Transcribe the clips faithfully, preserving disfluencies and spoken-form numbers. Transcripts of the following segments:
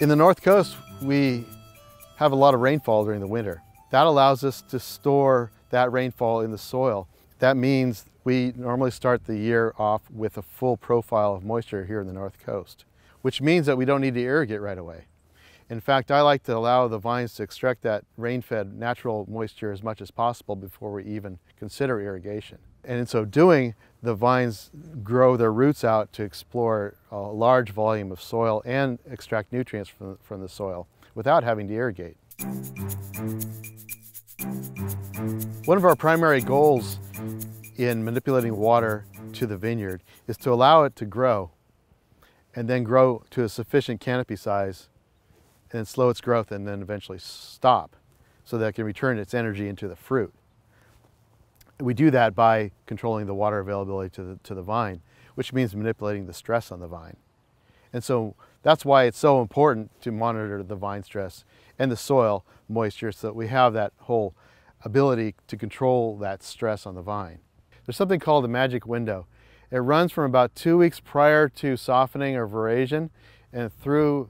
In the North Coast, we have a lot of rainfall during the winter. That allows us to store that rainfall in the soil. That means we normally start the year off with a full profile of moisture here in the North Coast, which means that we don't need to irrigate right away. In fact, I like to allow the vines to extract that rain-fed natural moisture as much as possible before we even consider irrigation. And in so doing, the vines grow their roots out to explore a large volume of soil and extract nutrients from, from the soil without having to irrigate. One of our primary goals in manipulating water to the vineyard is to allow it to grow and then grow to a sufficient canopy size and then slow its growth and then eventually stop so that it can return its energy into the fruit. We do that by controlling the water availability to the, to the vine, which means manipulating the stress on the vine. And so that's why it's so important to monitor the vine stress and the soil moisture so that we have that whole ability to control that stress on the vine. There's something called the magic window. It runs from about two weeks prior to softening or veraison and through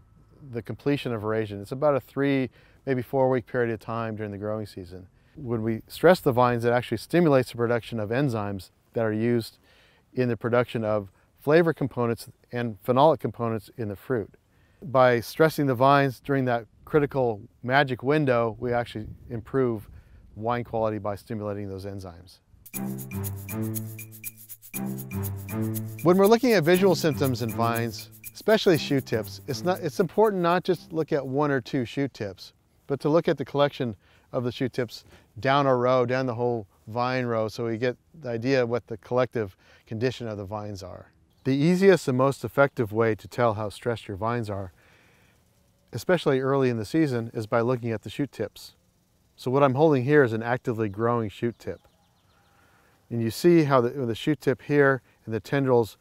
the completion of veraison. It's about a three, maybe four week period of time during the growing season. When we stress the vines, it actually stimulates the production of enzymes that are used in the production of flavor components and phenolic components in the fruit. By stressing the vines during that critical magic window, we actually improve wine quality by stimulating those enzymes. When we're looking at visual symptoms in vines, especially shoot tips, it's, not, it's important not just to look at one or two shoot tips, but to look at the collection of the shoot tips down a row, down the whole vine row, so we get the idea of what the collective condition of the vines are. The easiest and most effective way to tell how stressed your vines are, especially early in the season, is by looking at the shoot tips. So what I'm holding here is an actively growing shoot tip. And you see how the, the shoot tip here and the tendrils,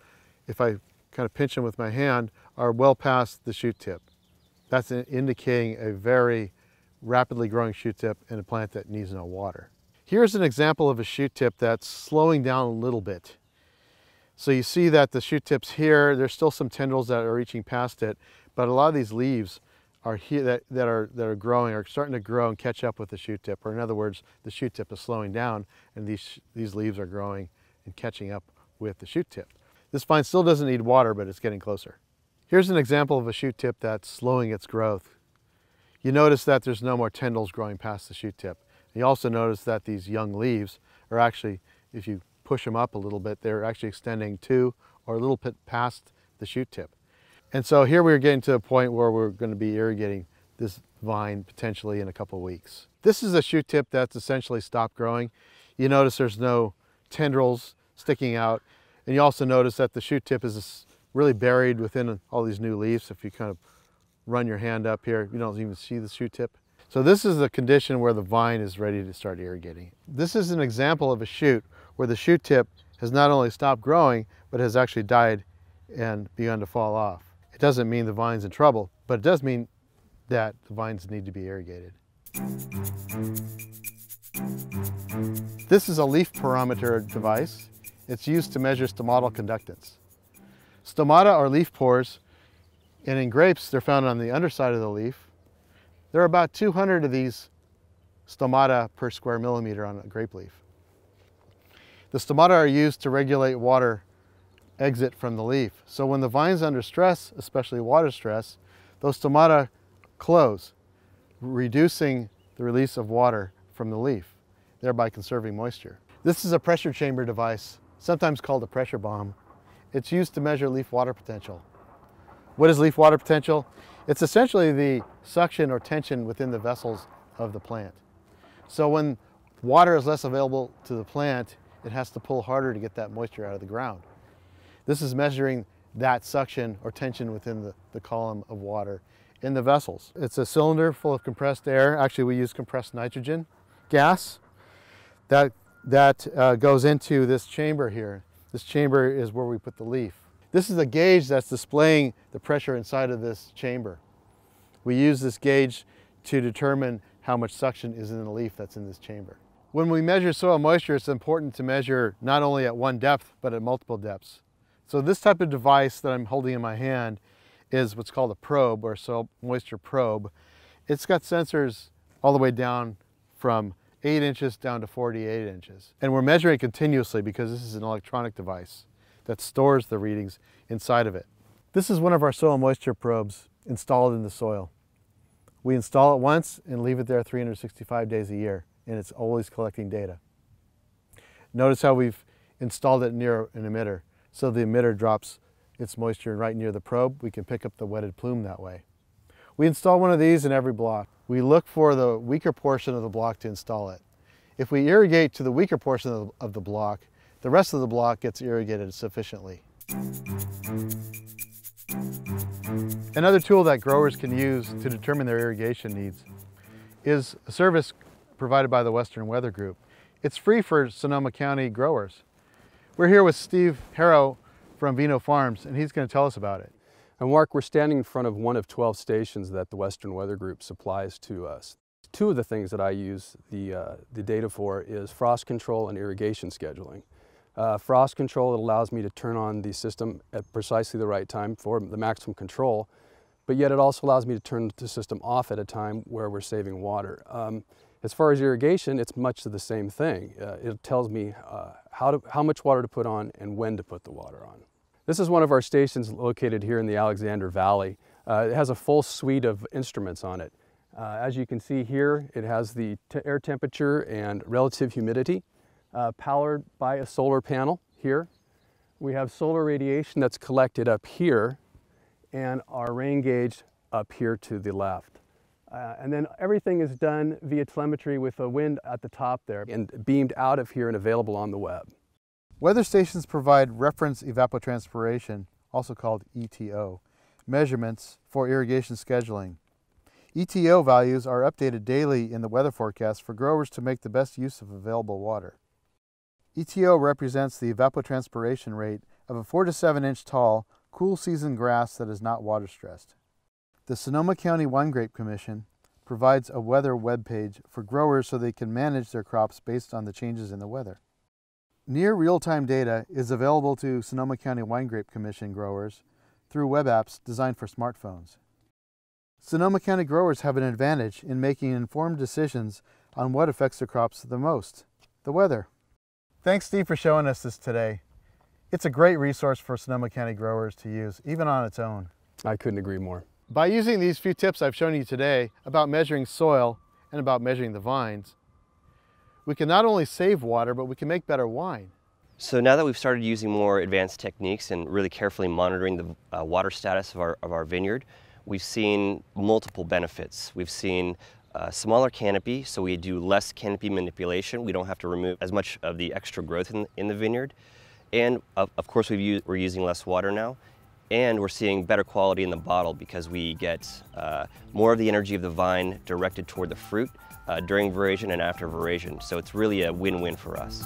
if I kind of pinch them with my hand, are well past the shoot tip. That's indicating a very rapidly growing shoot tip in a plant that needs no water. Here's an example of a shoot tip that's slowing down a little bit. So you see that the shoot tips here, there's still some tendrils that are reaching past it, but a lot of these leaves are here that, that are that are growing are starting to grow and catch up with the shoot tip, or in other words, the shoot tip is slowing down and these these leaves are growing and catching up with the shoot tip. This vine still doesn't need water, but it's getting closer. Here's an example of a shoot tip that's slowing its growth. You notice that there's no more tendrils growing past the shoot tip. You also notice that these young leaves are actually, if you push them up a little bit, they're actually extending to or a little bit past the shoot tip. And so here we're getting to a point where we're going to be irrigating this vine potentially in a couple of weeks. This is a shoot tip that's essentially stopped growing. You notice there's no tendrils sticking out. And you also notice that the shoot tip is really buried within all these new leaves. If you kind of run your hand up here, you don't even see the shoot tip. So this is the condition where the vine is ready to start irrigating. This is an example of a shoot where the shoot tip has not only stopped growing, but has actually died and begun to fall off. It doesn't mean the vine's in trouble, but it does mean that the vines need to be irrigated. This is a leaf pyrometer device. It's used to measure stomatal conductance. Stomata are leaf pores, and in grapes, they're found on the underside of the leaf. There are about two hundred of these stomata per square millimeter on a grape leaf. The stomata are used to regulate water exit from the leaf. So when the vine's under stress, especially water stress, those stomata close, reducing the release of water from the leaf, thereby conserving moisture. This is a pressure chamber device, sometimes called a pressure bomb. It's used to measure leaf water potential. What is leaf water potential? It's essentially the suction or tension within the vessels of the plant. So when water is less available to the plant, it has to pull harder to get that moisture out of the ground. This is measuring that suction or tension within the, the column of water in the vessels. It's a cylinder full of compressed air. Actually, we use compressed nitrogen gas that that uh, goes into this chamber here. This chamber is where we put the leaf. This is a gauge that's displaying the pressure inside of this chamber. We use this gauge to determine how much suction is in the leaf that's in this chamber. When we measure soil moisture, it's important to measure not only at one depth, but at multiple depths. So this type of device that I'm holding in my hand is what's called a probe, or soil moisture probe. It's got sensors all the way down from eight inches down to forty-eight inches. And we're measuring continuously because this is an electronic device that stores the readings inside of it. This is one of our soil moisture probes installed in the soil. We install it once and leave it there three hundred sixty-five days a year, and it's always collecting data. Notice how we've installed it near an emitter. So the emitter drops its moisture right near the probe. We can pick up the wetted plume that way. We install one of these in every block. We look for the weaker portion of the block to install it. If we irrigate to the weaker portion of the, of the block, the rest of the block gets irrigated sufficiently. Another tool that growers can use to determine their irrigation needs is a service provided by the Western Weather Group. It's free for Sonoma County growers. We're here with Steve Harrow from Vino Farms, and he's going to tell us about it. And Mark, we're standing in front of one of twelve stations that the Western Weather Group supplies to us. Two of the things that I use the, uh, the data for is frost control and irrigation scheduling. Uh, frost control, it allows me to turn on the system at precisely the right time for the maximum control, but yet it also allows me to turn the system off at a time where we're saving water. Um, as far as irrigation, it's much of the same thing. Uh, it tells me uh, how, to, how much water to put on and when to put the water on. This is one of our stations located here in the Alexander Valley. Uh, it has a full suite of instruments on it. Uh, as you can see here, it has the te- air temperature and relative humidity, uh, powered by a solar panel here. We have solar radiation that's collected up here, and our rain gauge up here to the left. Uh, and then everything is done via telemetry with a wind at the top there and beamed out of here and available on the web. Weather stations provide reference evapotranspiration, also called E T O, measurements for irrigation scheduling. E T O values are updated daily in the weather forecast for growers to make the best use of available water. E T O represents the evapotranspiration rate of a four to seven inch tall, cool season grass that is not water stressed. The Sonoma County Wine Grape Commission provides a weather webpage for growers so they can manage their crops based on the changes in the weather. Near real-time data is available to Sonoma County Wine Grape Commission growers through web apps designed for smartphones. Sonoma County growers have an advantage in making informed decisions on what affects their crops the most, the weather. Thanks, Steve, for showing us this today. It's a great resource for Sonoma County growers to use, even on its own. I couldn't agree more. By using these few tips I've shown you today about measuring soil and about measuring the vines, we can not only save water, but we can make better wine. So now that we've started using more advanced techniques and really carefully monitoring the uh, water status of our, of our vineyard, we've seen multiple benefits. We've seen a smaller canopy, so we do less canopy manipulation. We don't have to remove as much of the extra growth in, in the vineyard. And of, of course, we've used, we're using less water now. And we're seeing better quality in the bottle because we get uh, more of the energy of the vine directed toward the fruit uh, during veraison and after veraison. So it's really a win-win for us.